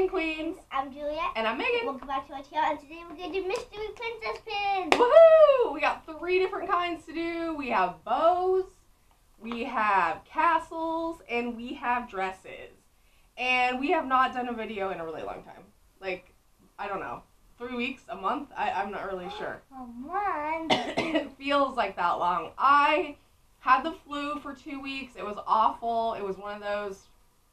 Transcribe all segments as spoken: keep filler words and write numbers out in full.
Cooking Queens. I'm Julia. And I'm Megan. Welcome back to our channel, and today we're going to do mystery princess pins. Woohoo! We got three different kinds to do. We have bows, we have castles, and we have dresses. And we have not done a video in a really long time. Like, I don't know, three weeks, a month? I, I'm not really sure. A month? It feels like that long. I had the flu for two weeks. It was awful. It was one of those,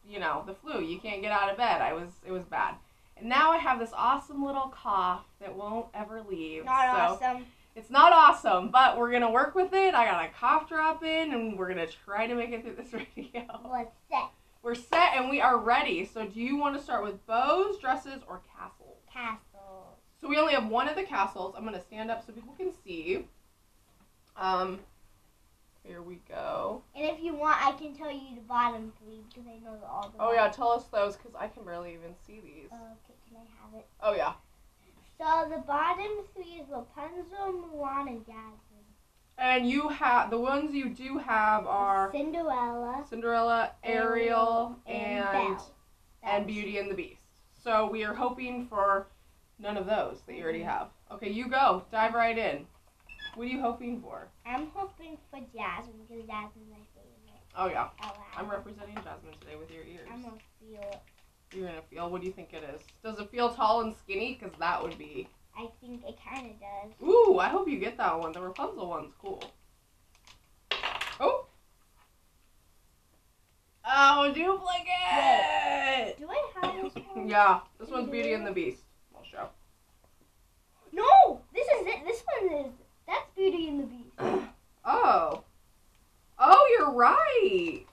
you know, the flu. You can't get out of bed. I was, it was bad. And now I have this awesome little cough that won't ever leave. Not so awesome. It's not awesome, but we're going to work with it. I got a cough drop in, and we're going to try to make it through this video. We're set. We're set, and we are ready. So do you want to start with bows, dresses, or castles? Castles. So we only have one of the castles. I'm going to stand up so people can see. Um... Here we go. And if you want, I can tell you the bottom three because I know all the. Oh yeah, tell us those because I can barely even see these. Oh, okay, can I have it? Oh yeah. So the bottom three is Rapunzel, Mulan, and Jasmine. And you have the ones you do have are Cinderella, Cinderella, Ariel, Ariel and and, and Beauty and the Beast. So we are hoping for none of those that you already have. Okay, you go. Dive right in. What are you hoping for? I'm hoping for Jasmine because Jasmine's my favorite. Oh, yeah. Aladdin. I'm representing Jasmine today with your ears. I'm going to feel it. You're going to feel? What do you think it is? Does it feel tall and skinny? Because that would be... I think it kind of does. Ooh, I hope you get that one. The Rapunzel one's cool. Oh. Oh, duplicate! Wait, do I have this one? Yeah. This one's Beauty and the Beast. I'll show. No! This is it. This one is... That's Beauty and the Beast. Oh. Oh, you're right.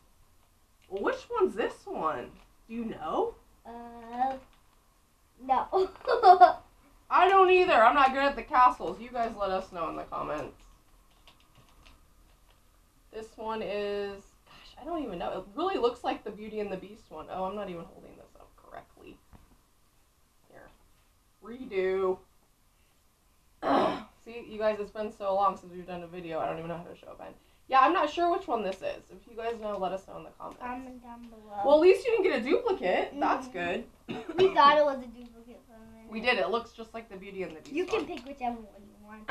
Which one's this one? Do you know? Uh, no. I don't either. I'm not good at the castles. You guys let us know in the comments. This one is, gosh, I don't even know. It really looks like the Beauty and the Beast one. Oh, I'm not even holding this up correctly. Here. Redo. See, you guys, it's been so long since we've done a video, I don't even know how to show a pen. Yeah, I'm not sure which one this is. If you guys know, let us know in the comments. Comment down below. Well, at least you didn't get a duplicate. Mm-hmm. That's good. We thought it was a duplicate for a minute. We did. It looks just like the Beauty and the Beast You one. Can pick whichever one you want.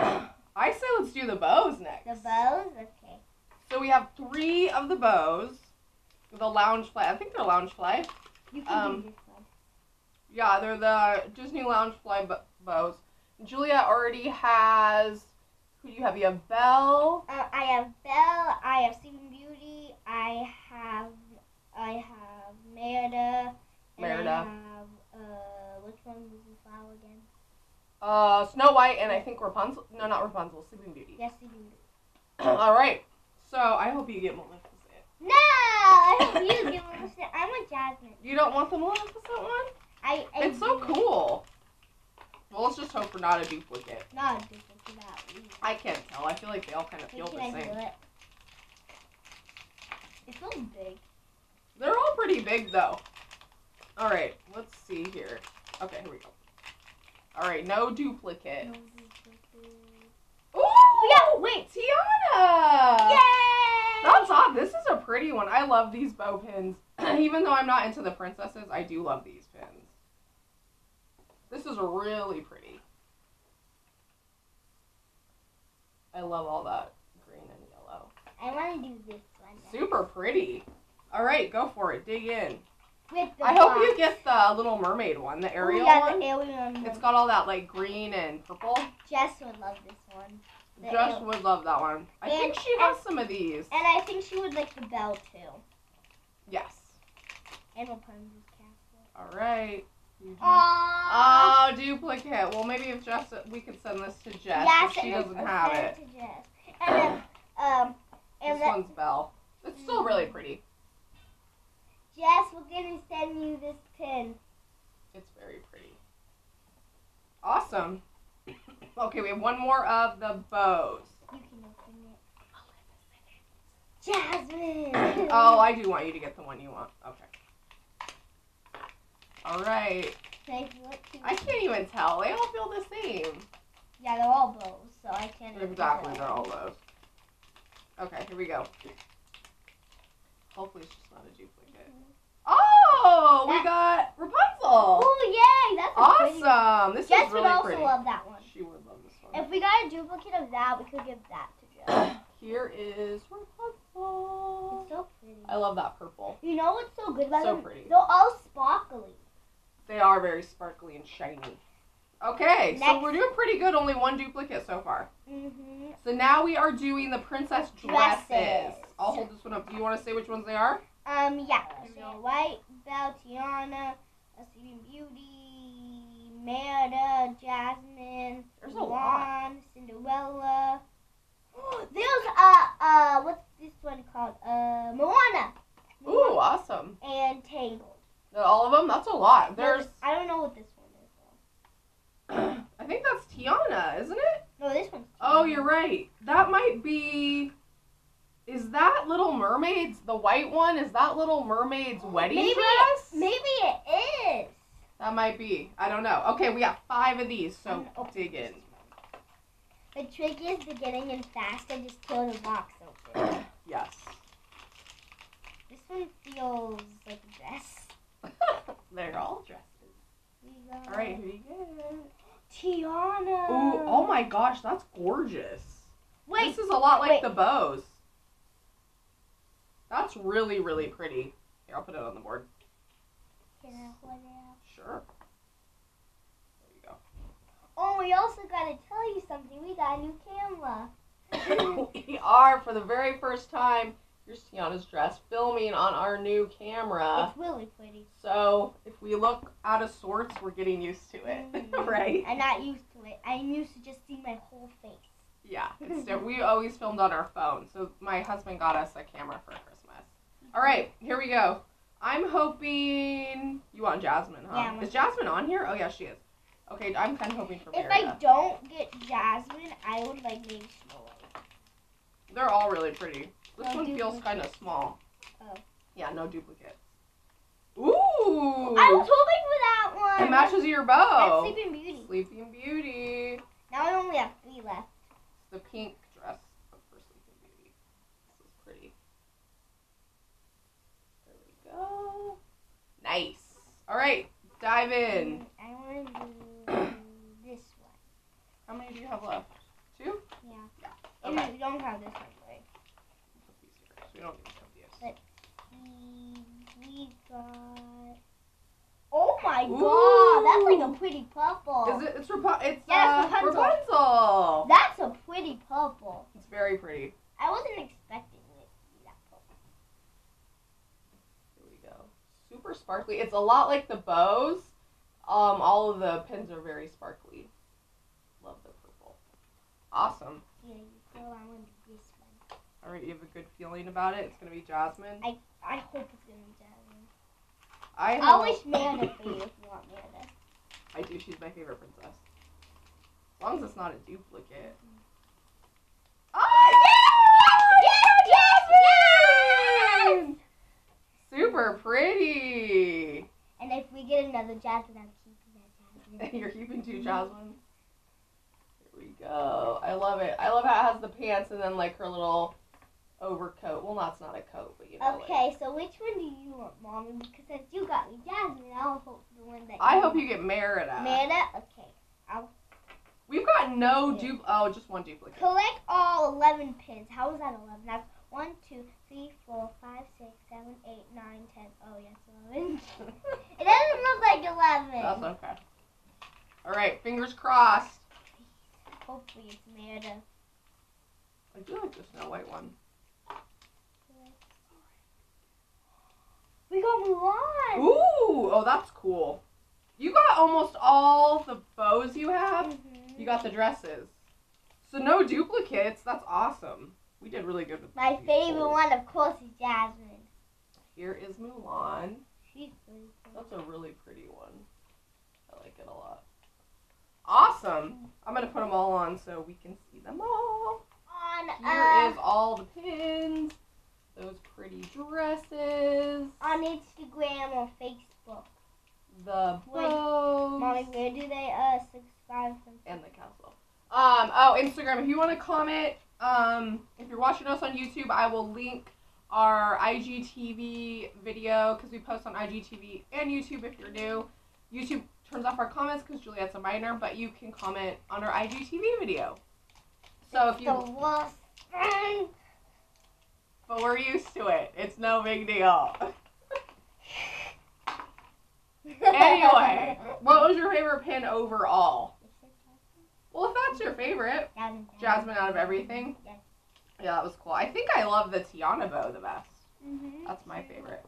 I say let's do the bows next. The bows? Okay. So we have three of the bows. The Loungefly. I think they're Loungefly. You can um, do this one. Yeah, they're the Disney Loungefly b bows. Julia already has, who do you have? You have Belle. Uh, I have Belle. I have Sleeping Beauty. I have, I have Merida. Merida. I have, uh, which one was the flower again? Uh, Snow White and I think Rapunzel. No, not Rapunzel. Sleeping Beauty. Yes, Sleeping Beauty. All right. So I hope you get Maleficent. No, I hope you get Maleficent. I want Jasmine. You don't want the Maleficent one? I. I it's so cool. Well, let's just hope for not a duplicate. Not a duplicate, not really. I can't tell. I feel like they all kind of feel the same. It? it feels big. They're all pretty big, though. All right, let's see here. Okay, here we go. All right, no duplicate. No duplicate. Ooh! Yeah, wait. Tiana! Yay! That's odd. This is a pretty one. I love these bow pins. Even though I'm not into the princesses, I do love these pins. This is really pretty. I love all that green and yellow. I want to do this one. Now. Super pretty. All right, go for it. Dig in. With the I box. hope you get the Little Mermaid one, the Ariel yeah, one. The Ariel one. It's got all that like green and purple. Jess would love this one. The Jess Ariel. would love that one. I and, think she has and, some of these. And I think she would like the Belle too. Yes. And we'll put in this castle. All right. Mm-hmm. Oh, duplicate. Well, maybe if Jess, we could send this to Jess yes, if she doesn't have it. To Jess. And then, um, and this then, one's Belle. It's mm-hmm. still really pretty. Jess, we're gonna send you this pin. It's very pretty. Awesome. Okay, we have one more of the bows. You can open it. Jasmine. Oh, I do want you to get the one you want. Okay. Alright. I can't even tell. They all feel the same. Yeah, they're all bows, so I can't even tell. Exactly, they're all bows. Okay, here we go. Hopefully it's just not a duplicate. Mm-hmm. Oh, we got Rapunzel. Oh, yay. That's awesome. This Jess is really pretty. Jess would also love that one. She would love this one. If we got a duplicate of that, we could give that to Jess. Here is Rapunzel. It's so pretty. I love that purple. You know what's so good about so them? So pretty. They're all sparkly. They are very sparkly and shiny. Okay, Next. so we're doing pretty good. Only one duplicate so far. Mm-hmm. So now we are doing the princess dresses. dresses. I'll hold this one up. Do you want to say which ones they are? Um, yeah. Snow White, Belle, Tiana, A Sleeping Beauty, Merida, Jasmine, There's Blonde, Cinderella. There's, uh, uh, what's this one called? Uh, Moana. Moana. Ooh, awesome. And Tangled. All of them? That's a lot. There's. I don't know what this one is, though. I think that's Tiana, isn't it? No, this one's Tiana. Oh, you're right. That might be... Is that Little Mermaid's, the white one, is that Little Mermaid's wedding maybe, dress? Maybe it is. That might be. I don't know. Okay, we got five of these, so dig in. The trick is to getting in fast and just throw the box open. Yes. This one feels like a dress. They're all dresses. All right, here you go. Tiana. Ooh, oh my gosh, that's gorgeous. Wait. This is a lot like wait. the bows. That's really, really pretty. Here, I'll put it on the board. Can I hold it up? Sure. There you go. Oh, we also got to tell you something. We got a new camera. We are, for the very first time, here's Tiana's dress, filming on our new camera. It's really pretty. So, if we look out of sorts, we're getting used to it, mm-hmm. right? I'm not used to it. I'm used to just seeing my whole face. Yeah, it's different. We always filmed on our phone, so my husband got us a camera for Christmas. All right, here we go. I'm hoping you want Jasmine, huh? Yeah, is Jasmine on here? Oh, yeah, she is. Okay, I'm kind of hoping for Merida. If I don't get Jasmine, I would like maybe Snow White. They're all really pretty. This no one duplicate. feels kind of small. Oh. Yeah, no duplicates. Ooh! I was hoping for that one. It matches your bow. That's Sleeping Beauty. Sleeping Beauty. Now I only have three left. The pink dress of Sleeping Beauty. This is pretty. There we go. Nice. All right, dive in. I want to do this one. How many do you have left? Two? Yeah. Yeah. Okay. And we don't have this one, right? We don't need to have these. Let's see. We got. Oh my Ooh. God, that's like a pretty purple. Is it? It's Rapunzel. It's yeah, uh, Rapunzel. That's a pretty purple. It's very pretty. I wasn't expecting it to be that purple. Here we go. Super sparkly. It's a lot like the bows. Um, all of the pins are very sparkly. Love the purple. Awesome. Yeah, you feel I want to do this one. All right, you have a good feeling about it. It's gonna be Jasmine. I I hope it's gonna be Jasmine. I I'll wish Merida for you if you want Merida. I do. She's my favorite princess. As long as it's not a duplicate. Mm-hmm. Oh, yeah! Yeah, Jasmine! Yes! Super pretty. And if we get another Jasmine, I'm keeping that Jasmine. You're keeping two Jasmines? Here we go. I love it. I love how it has the pants and then like her little... overcoat. Well, that's not a coat, but you know. Okay, like, so which one do you want, Mommy? Because since you got me Jasmine, I'll hope the one that. I you hope want. you get Merida. Merida, okay. I'll. We've got no yeah. dupe. Oh, just one duplicate. Collect all eleven pins. How is that eleven? That's one, two, three, four, five, six, seven, eight, nine, ten. Oh yes, eleven. It doesn't look like eleven. That's okay. All right, fingers crossed. Hopefully it's Merida. I do like the Snow White one. We got Mulan. Ooh, oh, that's cool. You got almost all the bows you have. Mm-hmm. You got the dresses. So no duplicates. That's awesome. We did really good with My favorite bows. one, of course, is Jasmine. Here is Mulan. She's really pretty. That's a really pretty one. I like it a lot. Awesome. I'm going to put them all on so we can see them all. On, Here uh, is all the pins. Those pretty dresses. On Instagram or Facebook. The bows. Mommy, where do they uh subscribe from? And the castle. Um. Oh, Instagram. If you want to comment, um, if you're watching us on YouTube, I will link our I G T V video, because we post on I G T V and YouTube if you're new. YouTube turns off our comments because Juliette's a minor, but you can comment on our I G T V video. So if you... It's the worst thing. But we're used to it. It's no big deal. Anyway, what was your favorite pin overall? Well, if that's your favorite, Jasmine out of everything. Yes. Yeah, that was cool. I think I love the Tiana bow the best. Mm-hmm. That's my favorite.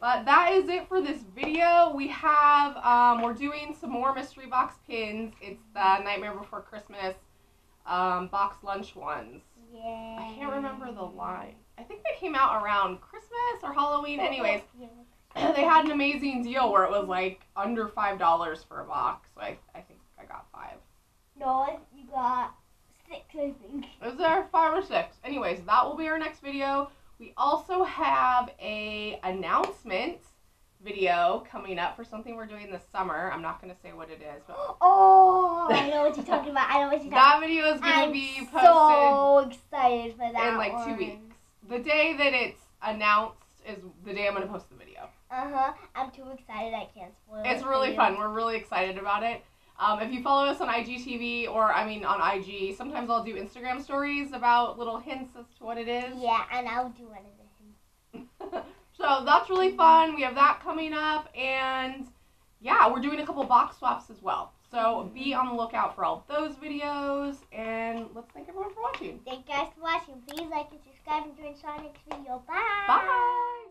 But that is it for this video. We have, um, we're doing some more mystery box pins. It's the Nightmare Before Christmas um, box lunch ones. Yeah. I can't remember the line. I think they came out around Christmas or Halloween. Anyways, they had an amazing deal where it was like under five dollars for a box. So I, I think I got five. No, you got six, I think. Is there five or six? Anyways, that will be our next video. We also have a announcement video coming up for something we're doing this summer. I'm not going to say what it is. But oh, I know what you're talking about. I know what you're talking about. That video is going to be posted. I'm so excited for that in like one. two weeks. The day that it's announced is the day I'm going to post the video. Uh-huh. I'm too excited. I can't spoil it. It's really video. fun. We're really excited about it. Um, if you follow us on I G T V, or, I mean, on I G, sometimes I'll do Instagram stories about little hints as to what it is. Yeah, and I'll do one of the hints. So that's really fun. We have that coming up, and, yeah, we're doing a couple box swaps as well. So be on the lookout for all those videos, and let's thank everyone for watching. Thank you guys for watching. Please like and subscribe and join us on our next video. Bye! Bye!